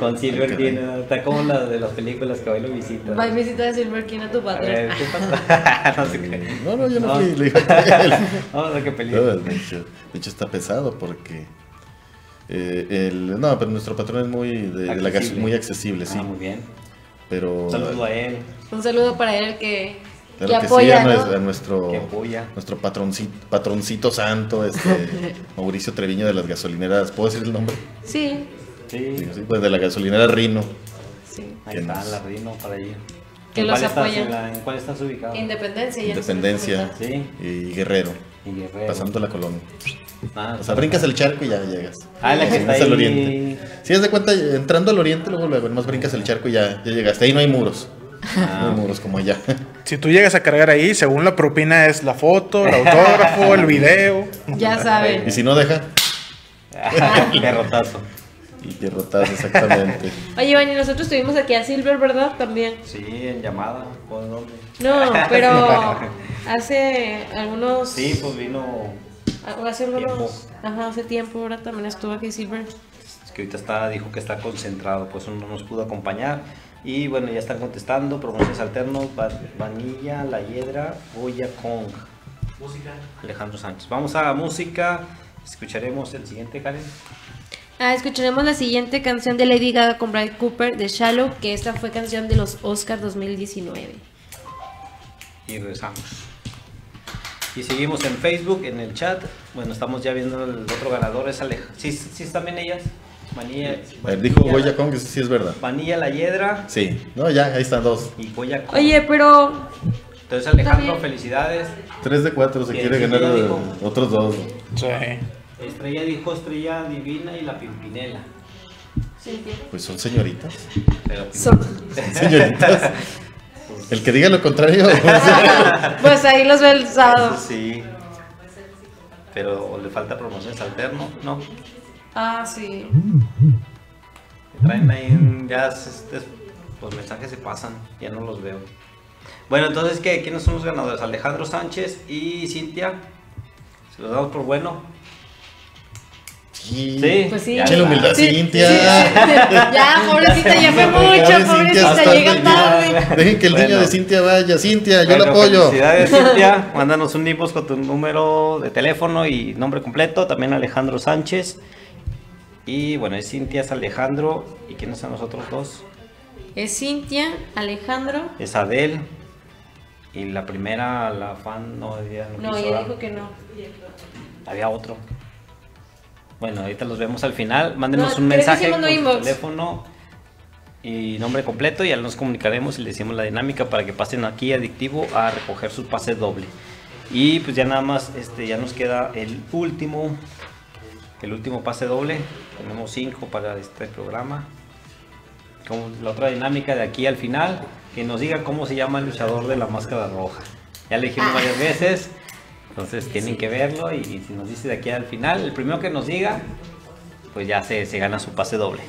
Con Silver King. Está como la de las películas que hoy lo visita. Va y visita de Silver King a tu patrón. No, yo no fui. Le dije a él. No, no, qué peligro. De hecho, está pesado porque... pero nuestro patrón es muy accesible, sí. Ah, muy bien. Pero, un saludo a él. Un saludo para él que apoya, sí, ¿no? A nuestro patroncito santo, Mauricio Treviño de las gasolineras. ¿Puedo decir el nombre? Sí, pues de la gasolinera Rino. Sí, ahí está la Rino para ir. Que los apoya. ¿En cuál estás ubicado? Independencia y Guerrero. Pasando la colonia. O sea, brincas el charco y ya llegas. La que está al oriente. Si das de cuenta, entrando al oriente, luego más brincas el charco y ya llegaste. Ahí no hay muros. No hay muros como allá. Si tú llegas a cargar ahí, según la propina es la foto, el autógrafo, el video. Ya saben. Y si no deja... Derrotazo. Y derrotazo, exactamente. Oye, Iván, y nosotros estuvimos aquí a Silver, ¿verdad? También. Sí, en llamada. No, pero hace algunos... Sí, pues vino... Hace tiempo, ahora también estuvo aquí Silver. Es que ahorita dijo que está concentrado, pues no nos pudo acompañar. Y bueno, ya están contestando, promociones alternos, Vanilla, La Hiedra, Goya Kong. Música. Alejandro Sánchez. Vamos a la música, escucharemos el siguiente, Karen. Escucharemos la siguiente canción de Lady Gaga con Bradley Cooper, de Shallow, que esta fue canción de los Oscars 2019. Y regresamos. Y seguimos en Facebook, en el chat. Bueno, estamos ya viendo el otro ganador, es Aleja. Sí, están bien ellas. Manilla. Dijo Goya Kong, que sí es verdad. Manilla, La Hiedra. Sí. No, ya, ahí están dos. Y Goya Kong. Oye, pero... Entonces, Alejandro, también... felicidades. 3 de 4 se quiere ganar otros dos. Sí. Estrella dijo Estrella Divina y la Pimpinela. Sí, ¿qué? Pues son señoritas. Son señoritas. El que diga lo contrario. Pues ahí los ve el sábado. Sí. Pero le falta promociones alterno, ¿no? Ah, sí. Traen ahí ya los mensajes se pasan, ya no los veo. Bueno, entonces, ¿quiénes son los ganadores? Alejandro Sánchez y Cintia. Se los damos por bueno. aquí. Sí, pues sí. Che, la humildad, sí, Cintia. Sí. Ya, pobrecita, ya fue mucho, pobrecita, llega tarde. Dejen que el niño de Cintia vaya. Cintia, yo la apoyo. Felicidades, Cintia. Mándanos un inbox con tu número de teléfono y nombre completo. También Alejandro Sánchez. Y bueno, es Cintia, es Alejandro. ¿Y quiénes son nosotros dos? Es Cintia, Alejandro. Es Adel. Y la primera, la fan, no, ella no, no, ella dijo que no. Había otro. Bueno, ahorita los vemos al final. Mándenos un mensaje con su teléfono y nombre completo y ya nos comunicaremos y le decimos la dinámica para que pasen aquí a Adictivo a recoger su pase doble. Y pues ya nada más, ya nos queda el último pase doble. Tenemos 5 para este programa. Con la otra dinámica de aquí al final, que nos diga cómo se llama el luchador de la máscara roja. Ya le dijimos varias veces. Entonces tienen que verlo y si nos dice de aquí al final, el primero que nos diga, pues ya se gana su pase doble.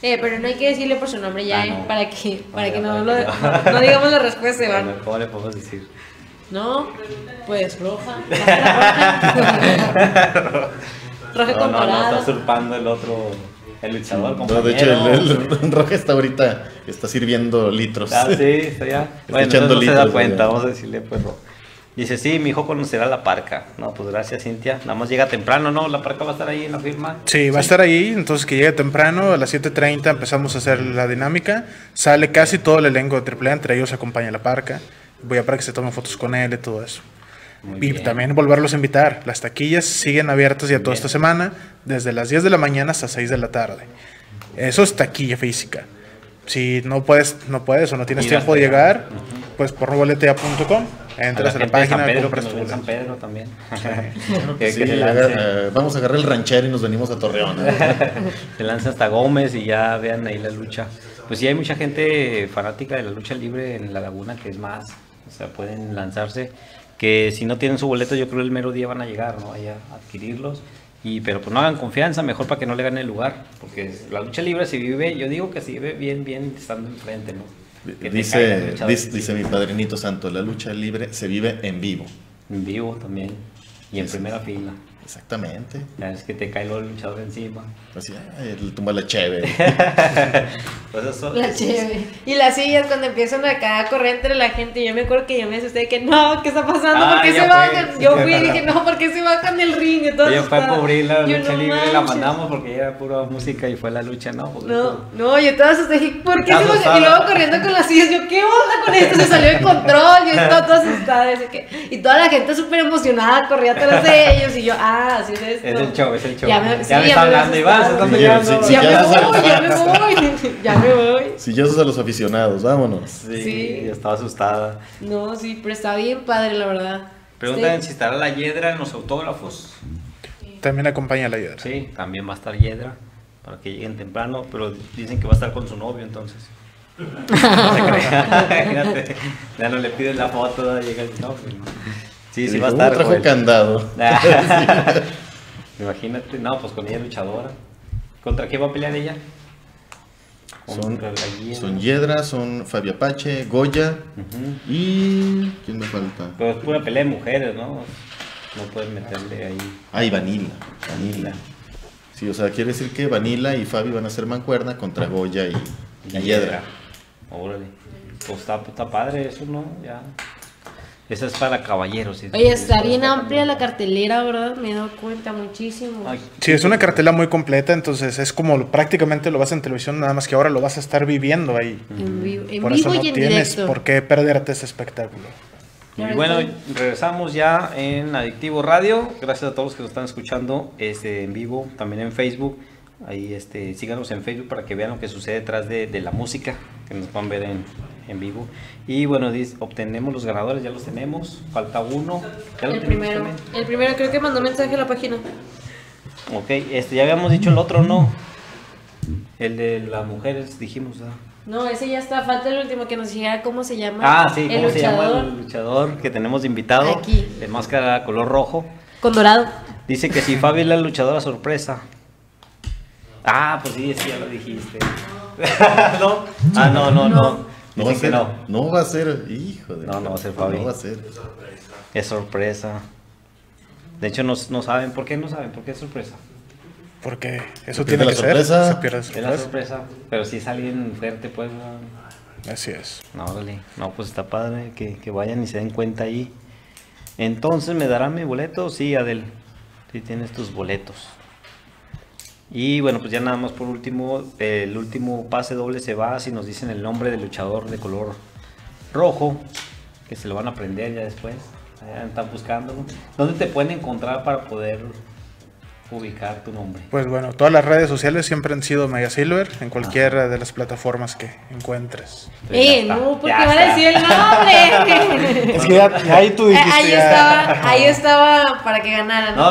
Pero no hay que decirle por su nombre ya, no. para que no digamos la respuesta, Iván. Bueno, ¿cómo le podemos decir? No, pues roja. Roja no, comparada. No, está usurpando el otro, el luchador, compañero. No, de hecho, el Roja está ahorita, está sirviendo litros. Ah, sí, está ya. Bueno, echando litros, se da cuenta, vamos a decirle pues roja. Dice, sí, mi hijo conocerá La Parca. No, pues gracias, Cintia. Nada más llega temprano, ¿no? La Parca va a estar ahí en la firma. Sí, va a estar ahí. Entonces, que llegue temprano. A las 7:30 empezamos a hacer la dinámica. Sale casi todo el elenco de AAA. Entre ellos acompaña La Parca. Voy a para que se tomen fotos con él y todo eso. Muy bien. También volverlos a invitar. Las taquillas siguen abiertas ya toda esta semana. Desde las 10 de la mañana hasta 6 de la tarde. Eso es taquilla física. Si no puedes o no tienes tiempo de llegar, pues por boletea.com. Entras a la página de San Pedro también. Sí, vamos a agarrar el ranchero y nos venimos a Torreón. Se lanza hasta Gómez y ya vean ahí la lucha. Pues sí, hay mucha gente fanática de la lucha libre en La Laguna, que es más. O sea, pueden lanzarse. Que si no tienen su boleto, yo creo el mero día van a llegar, ¿no? Allá a adquirirlos. Pero pues no hagan confianza, mejor para que no le gane el lugar. Porque la lucha libre se vive, yo digo que se vive bien estando enfrente, ¿no? Dice mi padrinito Santo, la lucha libre se vive en vivo. En vivo también. Y en primera fila. Exactamente. Ya es que te cae el luchador encima. Así, le tumba la cheve. Pues eso, la cheve. Y las sillas cuando empiezan a caer corriente entre la gente. Yo me acuerdo que yo me asusté que no, ¿qué está pasando? ¿Por qué se bajan? Yo fui y dije, no, ¿por qué se bajan el ring? Ella fue a cubrir la lucha libre, la mandamos porque era pura música y fue la lucha, ¿no? No, yo todas asusté, dije, ¿por qué se bajan? Y luego corriendo con las sillas, yo, ¿qué onda con esto? Se salió de control, yo estaba toda asustada. Y toda la gente súper emocionada corría atrás de ellos y yo, así es esto. Es el show. Ya me voy. Si ya sos a los aficionados, vámonos. Sí. Ya estaba asustada. No, sí, pero está bien padre, la verdad. Preguntan si estará La Hiedra en los autógrafos. Sí. También acompaña La Hiedra. Sí, también va a estar Hiedra, para que lleguen temprano, pero dicen que va a estar con su novio, entonces. No se crea. Ya no le piden la foto, llega el novio. Sí, va a estar. Trajo candado. Imagínate, no, pues con ella luchadora. ¿Contra qué va a pelear ella? Son Hiedra, son Fabi Apache, Goya. Y ¿quién me falta? Pero es pura pelea de mujeres, ¿no? No pueden meterle ahí. Y Vanilla. Sí, o sea, quiere decir que Vanilla y Fabi van a ser mancuerna contra Goya y Hiedra. Órale. Pues está padre eso, ¿no? Ya. Esa es para caballeros. Oye, está bien amplia la cartelera, ¿verdad? Me he dado cuenta muchísimo. Sí, es una cartelera muy completa, entonces es como prácticamente lo vas en televisión, nada más que ahora lo vas a estar viviendo ahí. Por eso no tienes por qué perderte ese espectáculo. Y bueno, regresamos ya en Adictivo Radio. Gracias a todos los que nos están escuchando en vivo, también en Facebook. Ahí síganos en Facebook para que vean lo que sucede detrás de la música, que nos van a ver en vivo. Y bueno, obtenemos los ganadores, ya los tenemos, falta uno. El primero creo que mandó mensaje a la página. Ok, ya habíamos dicho el otro, ¿no? El de las mujeres dijimos, ¿ah? No, ese ya está, falta el último que nos dijera cómo se llama. Ah, sí, cómo se llama el luchador que tenemos de invitado. Aquí. De máscara color rojo. Con dorado. Dice que si Fabi es la luchadora sorpresa. Ah, pues sí, ya lo dijiste. No. Ah, no. No va, no va a ser, hijo de... No va a ser, Fabi. No va a ser. Es sorpresa. De hecho, no saben. ¿Por qué no saben? ¿Por qué es sorpresa? Porque eso tiene que ser. Se pierde la sorpresa. Es la sorpresa. Pero si es alguien fuerte, pues. Así es. No, dale. No, pues está padre que vayan y se den cuenta ahí. Entonces, ¿me darán mi boleto? Sí, Adel. Sí, tienes tus boletos. Y bueno, pues ya nada más por último, el último pase doble se va si nos dicen el nombre del luchador de color rojo, que se lo van a aprender ya después. Allá están buscando. ¿Dónde te pueden encontrar para poder ubicar tu nombre? Pues bueno, todas las redes sociales siempre han sido Mega Silver, en cualquiera de las plataformas que encuentres. No, porque van a decir el nombre. Es que ya ahí tú dijiste. Ahí estaba para que ganaran. No,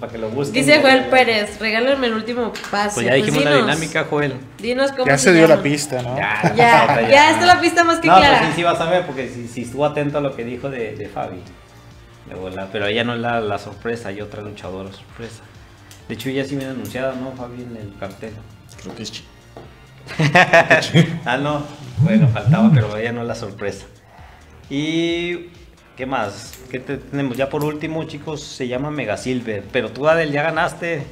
para que lo busquen. Dice Joel Pérez, regálenme el último pase. Pues ya dijimos la dinámica, Joel. Dinos cómo. Ya se dio la pista, ¿no? Ya está la pista más que clara. No, pues sí vas a ver, porque si estuvo atento a lo que dijo de Fabi. Pero ella no es la sorpresa, hay otra luchadora sorpresa. De hecho, ya sí me han anunciado, ¿no, Fabi, en el cartel? Creo que es Chi. Ah, no. Bueno, faltaba, pero ella no es la sorpresa. ¿Y qué más? ¿Qué tenemos? Ya por último, chicos, se llama Mega Silver. Pero tú, Adel, ya ganaste.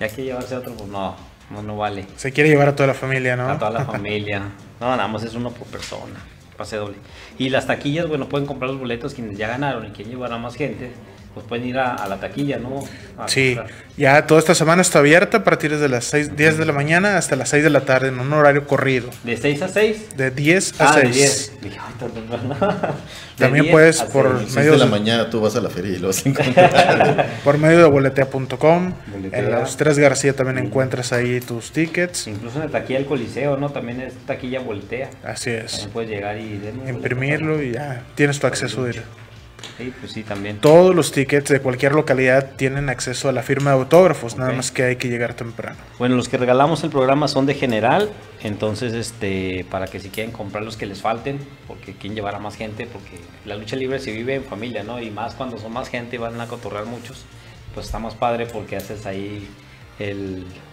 Ya que llevarse a otro, pues no vale. Se quiere llevar a toda la familia, ¿no? A toda la familia. No, nada más es uno por persona. Pase doble. Y las taquillas, bueno, pueden comprar los boletos quienes ya ganaron y quien llevará más gente. Pues pueden ir a la taquilla, ¿no? Sí, ya toda esta semana está abierta a partir de las 10 de la mañana hasta las 6 de la tarde, en un horario corrido. ¿De 6 a 6? De 10 a 6. También puedes por medio de la mañana, tú vas a la feria y los encuentras. Por medio de boletea.com. En Los Tres García también encuentras ahí tus tickets. Incluso en la taquilla del Coliseo, ¿no? También es taquilla boletea. Así es. También puedes llegar y imprimirlo y ya tienes tu acceso directo. Sí, pues sí, también. Todos los tickets de cualquier localidad tienen acceso a la firma de autógrafos, nada más que hay que llegar temprano. Bueno, los que regalamos el programa son de general, entonces para que si quieren comprar los que les falten, porque quieren llevar a más gente, porque la lucha libre se vive en familia, ¿no? Y más cuando son más gente y van a cotorrear muchos, pues está más padre porque haces ahí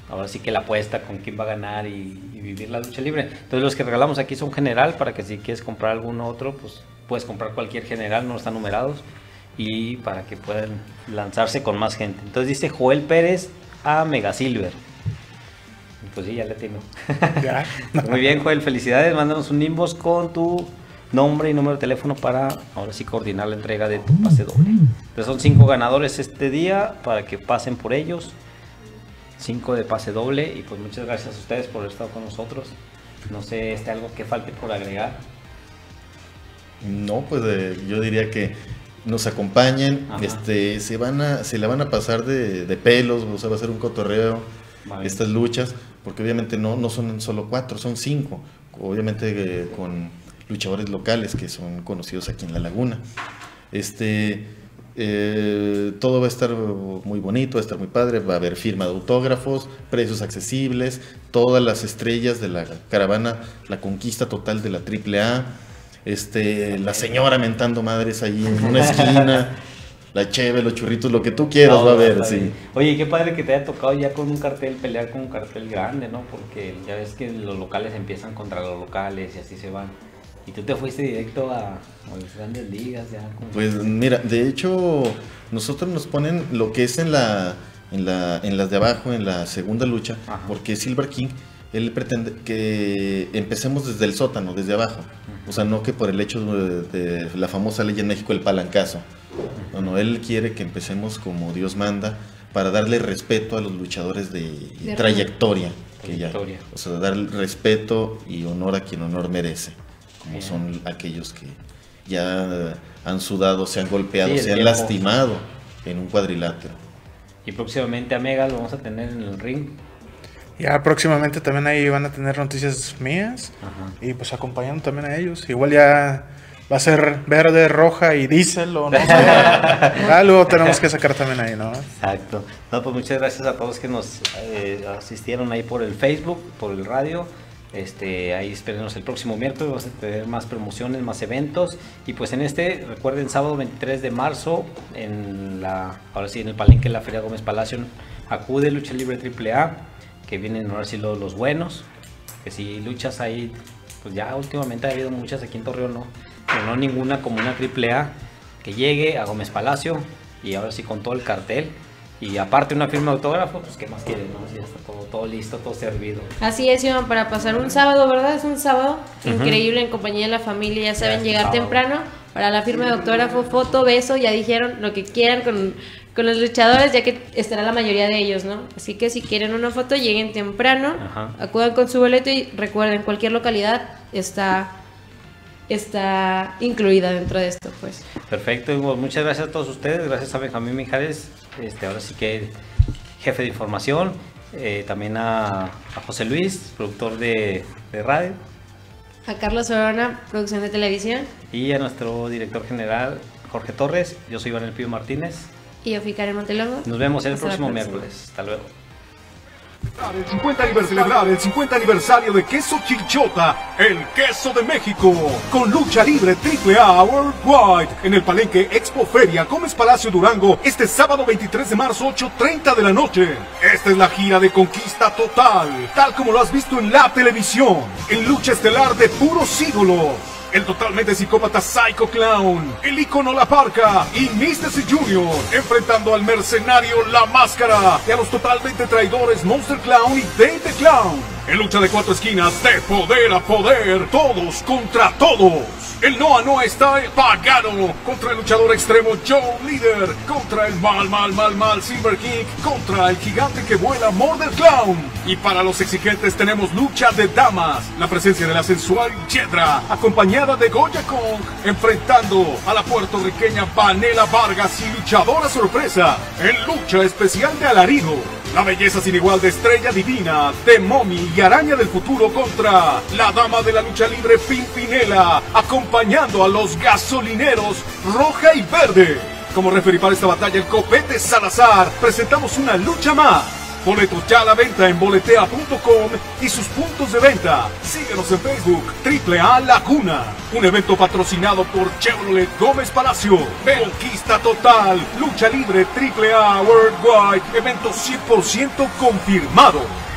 ahora sí que la apuesta con quién va a ganar y vivir la lucha libre. Entonces los que regalamos aquí son general, para que si quieres comprar alguno otro, pues puedes comprar cualquier general, no están numerados, y para que puedan lanzarse con más gente. Entonces dice Joel Pérez a Mega Silver. Pues sí, ya le tengo. Muy bien, Joel, felicidades. Mándanos un inbox con tu nombre y número de teléfono para ahora sí coordinar la entrega de tu pase doble. Entonces son 5 ganadores este día, para que pasen por ellos. 5 de pase doble. Y pues muchas gracias a ustedes por haber estado con nosotros. No sé, algo que falte por agregar. No, pues yo diría que nos acompañen. Se la van a pasar de pelos, o sea, va a ser un cotorreo, vale. Estas luchas, porque obviamente no son solo 4, son 5, obviamente con luchadores locales que son conocidos aquí en La Laguna. Todo va a estar muy bonito, va a estar muy padre, va a haber firma de autógrafos, precios accesibles, todas las estrellas de la caravana, la conquista total de la AAA, la señora mentando madres ahí en una esquina, la cheve, los churritos, lo que tú quieras, va a haber, sí. Oye, qué padre que te haya tocado ya con un cartel, pelear con un cartel grande, ¿no? Porque ya ves que los locales empiezan contra los locales y así se van. Y tú te fuiste directo a las grandes ligas ya. Pues mira, de hecho, nosotros nos ponen lo que es en las de abajo, en la segunda lucha, porque Silver King, él pretende que empecemos desde el sótano, desde abajo. O sea, no que por el hecho de la famosa ley en México, el palancazo. No, no, él quiere que empecemos como Dios manda, para darle respeto a los luchadores de trayectoria. O sea, dar respeto y honor a quien honor merece. Como son aquellos que ya han sudado, se han golpeado, se han lastimado en un cuadrilátero. Y próximamente a Mega lo vamos a tener en el ring. Ya próximamente también ahí van a tener noticias mías. Y pues acompañando también a ellos. Igual ya va a ser Verde, Roja y Diesel o no sé. Algo tenemos que sacar también ahí, ¿no? Exacto. No, pues muchas gracias a todos que nos asistieron ahí por el Facebook, por el radio. Ahí espérenos el próximo miércoles, vamos a tener más promociones, más eventos. Y pues recuerden, sábado 23 de marzo, en el Palenque, en la Feria Gómez Palacio, acude Lucha Libre AAA, que vienen ahora sí los buenos, que si luchas ahí, pues ya últimamente ha habido muchas aquí en Torreón, ¿no? Pero no ninguna como una AAA, que llegue a Gómez Palacio, y ahora sí con todo el cartel. Y aparte una firma de autógrafo, pues qué más quieren, ¿no? Si ya está todo listo, todo servido. Así es, Iván, para pasar un sábado, ¿verdad? Es un sábado increíble en compañía de la familia, ya saben, llegar temprano para la firma de autógrafo, foto, beso, ya dijeron lo que quieran con los luchadores, ya que estará la mayoría de ellos, ¿no? Así que si quieren una foto, lleguen temprano, acudan con su boleto y recuerden, cualquier localidad está incluida dentro de esto, pues. Perfecto, Hugo. Muchas gracias a todos ustedes, gracias a Benjamín Mijares, ahora sí que el jefe de información, también a José Luis, productor de radio, a Carlos Orona, producción de televisión, y a nuestro director general, Jorge Torres. Yo soy Iván El Pío Martínez. Y yo fui Karen Montelongo. Nos vemos el próximo miércoles. Hasta luego. Celebrar el 50 aniversario de Queso Chilchota, el queso de México, con lucha libre AAA Worldwide en el Palenque Expo Feria Gómez Palacio, Durango, este sábado 23 de marzo, 8:30 de la noche. Esta es la gira de conquista total, tal como lo has visto en la televisión, en lucha estelar de puros ídolos. El totalmente psicópata Psycho Clown, el ícono La Parca y Mr. C Junior, enfrentando al mercenario La Máscara y a los totalmente traidores Monster Clown y Verde Clown. En lucha de cuatro esquinas, de poder a poder, todos contra todos. El no a no está pagano contra el luchador extremo Joe Leader, contra el mal Silver King, contra el gigante que vuela Murder Clown. Y para los exigentes tenemos lucha de damas, la presencia de la sensual Hiedra, acompañada de Goya Kong, enfrentando a la puertorriqueña Pamela Vargas y luchadora sorpresa, en lucha especial de alarido, la belleza sin igual de Estrella Divina, de Momi y Araña del Futuro contra la dama de la lucha libre Pimpinela, acompañando a los gasolineros Roja y Verde. Como referí para esta batalla el Copete Salazar, presentamos una lucha más. Boletos ya a la venta en boletea.com y sus puntos de venta. Síguenos en Facebook, AAA Laguna. Un evento patrocinado por Chevrolet Gómez Palacio. Conquista total, lucha libre AAA Worldwide, evento 100% confirmado.